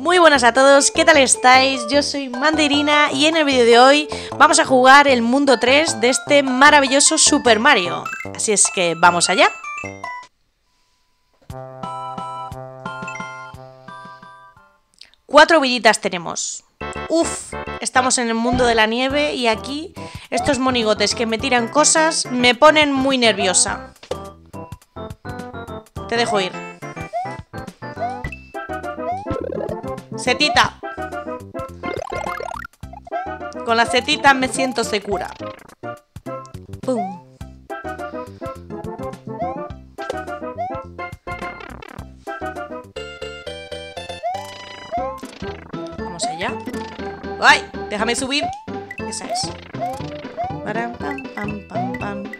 Muy buenas a todos, ¿qué tal estáis? Yo soy Mandyrina y en el vídeo de hoy vamos a jugar el mundo 3 de este maravilloso Super Mario. Así es que vamos allá. Cuatro villitas tenemos. Uf, estamos en el mundo de la nieve y aquí estos monigotes que me tiran cosas me ponen muy nerviosa. Te dejo ir. Setita. Con la setita me siento segura. Pum. Vamos allá. ¡Ay! Déjame subir. Esa es. Param, pam, pam, pam, pam.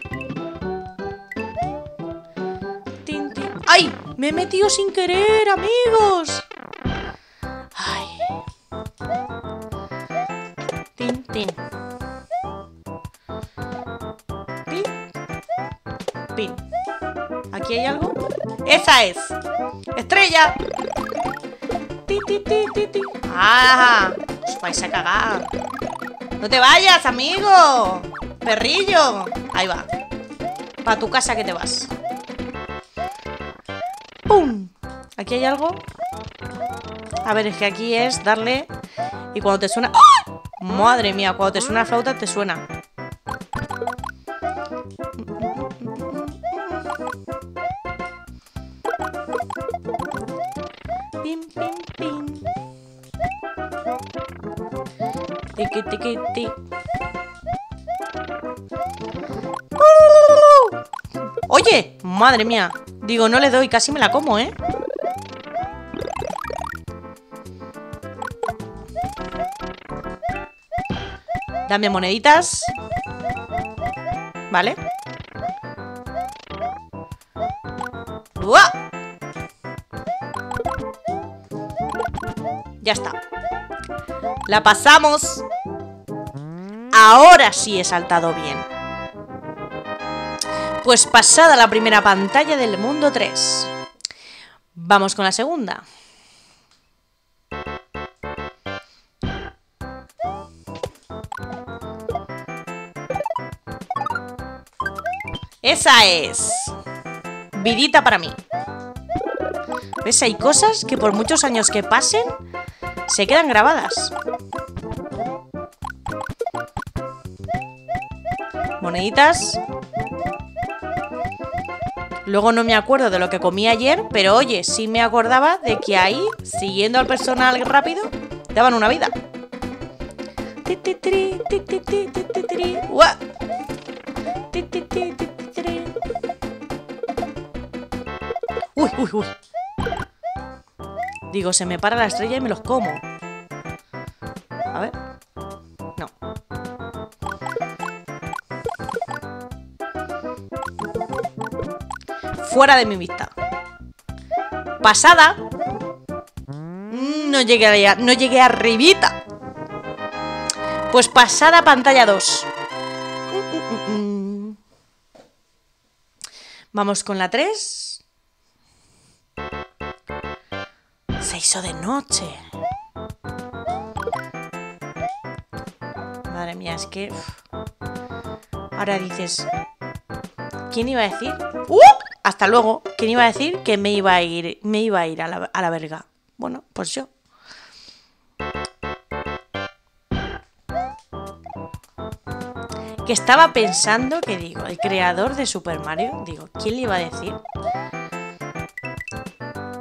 Tin, tin. ¡Ay! Me he metido sin querer, amigos. Pin. Pin. Pin. ¿Aquí hay algo? ¡Esa es! ¡Estrella! ¡Ti, ti, ti, ti, ti! ¡Ah! ¡Os vais a cagar! ¡No te vayas, amigo! ¡Perrillo! Ahí va. Pa' tu casa que te vas. ¡Pum! ¿Aquí hay algo? A ver, es que aquí es darle... Y cuando te suena... ¡Oh! Madre mía, cuando te suena la flauta, te suena. Pim, pim, pim. Tiki, tiki, ti. Oye, madre mía. Digo, no le doy, casi me la como, ¿eh? Dame moneditas. Vale. ¡Uah! Ya está. La pasamos. Ahora sí he saltado bien. Pues pasada la primera pantalla del mundo 3. Vamos con la segunda. Esa es. Vidita para mí. ¿Ves? Hay cosas que por muchos años que pasen se quedan grabadas. Moneditas. Luego no me acuerdo de lo que comí ayer, pero oye, sí me acordaba de que ahí, siguiendo al personal rápido, daban una vida. ¡Uah! Uy, uy, uy. Digo, se me para la estrella y me los como. A ver. No. Fuera de mi vista. Pasada. No llegué arribita. Pues pasada pantalla 2. Vamos con la 3. Se hizo de noche. Madre mía, es que... Uf. Ahora dices... ¿Quién iba a decir? Hasta luego. ¿Quién iba a decir que me iba a ir a la verga? Bueno, pues yo. Que estaba pensando, que digo, el creador de Super Mario, digo, ¿quién le iba a decir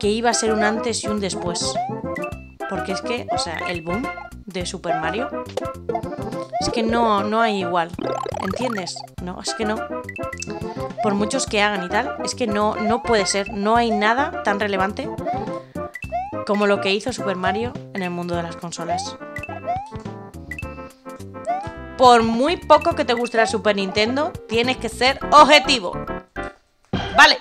que iba a ser un antes y un después? Porque es que, o sea, el boom de Super Mario es que no hay igual, ¿entiendes? No, es que no. Por muchos que hagan y tal, es que no puede ser. No hay nada tan relevante como lo que hizo Super Mario en el mundo de las consolas. Por muy poco que te guste la Super Nintendo, tienes que ser objetivo. Vale.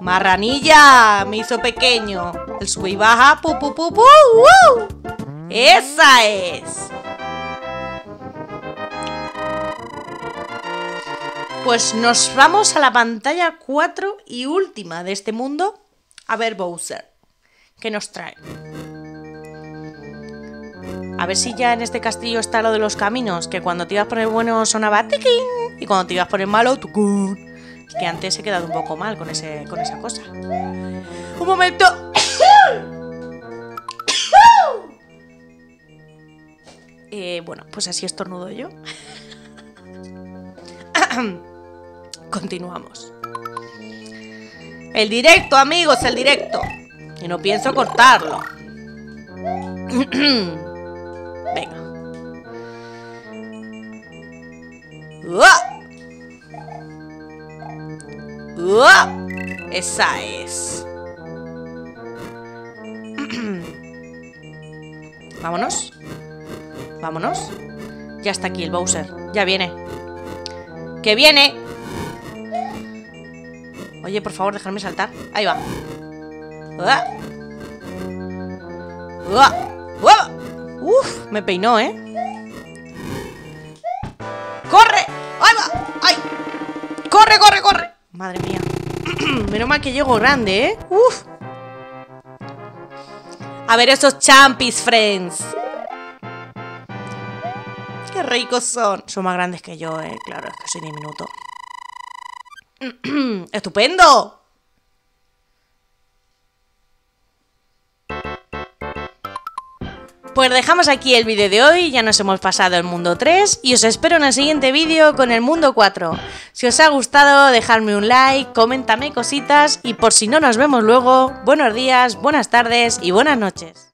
Marranilla, me hizo pequeño. El sube y baja, pu, pu, pu, pu, ¡Esa es! Pues nos vamos a la pantalla 4 y última de este mundo. A ver Bowser, ¿qué nos trae? A ver si ya en este castillo está lo de los caminos, que cuando te ibas por el bueno sonaba tiquín y cuando te ibas por el malo tucún. Es que antes he quedado un poco mal con esa cosa. ¡Un momento! Bueno, pues así estornudo yo. Continuamos. El directo, amigos, el directo. Y no pienso cortarlo. Venga. ¡Uah! ¡Uah! Esa es. Vámonos. Vámonos. Ya está aquí el Bowser. Ya viene. ¡Que viene! Oye, por favor, dejarme saltar. Ahí va. ¡Uah! ¡Uah! ¡Uah! Uf, me peinó, ¿eh? ¡Corre! ¡Ahí va! ¡Ay! ¡Corre, corre, corre! Madre mía. Menos mal que llego grande, ¿eh? ¡Uf! A ver esos champis, friends. ¡Qué ricos son! Son más grandes que yo, ¿eh? Claro, es que soy diminuto. ¡Estupendo! Pues dejamos aquí el vídeo de hoy, ya nos hemos pasado el mundo 3 y os espero en el siguiente vídeo con el mundo 4. Si os ha gustado, dejadme un like, coméntame cositas y por si no nos vemos luego, buenos días, buenas tardes y buenas noches.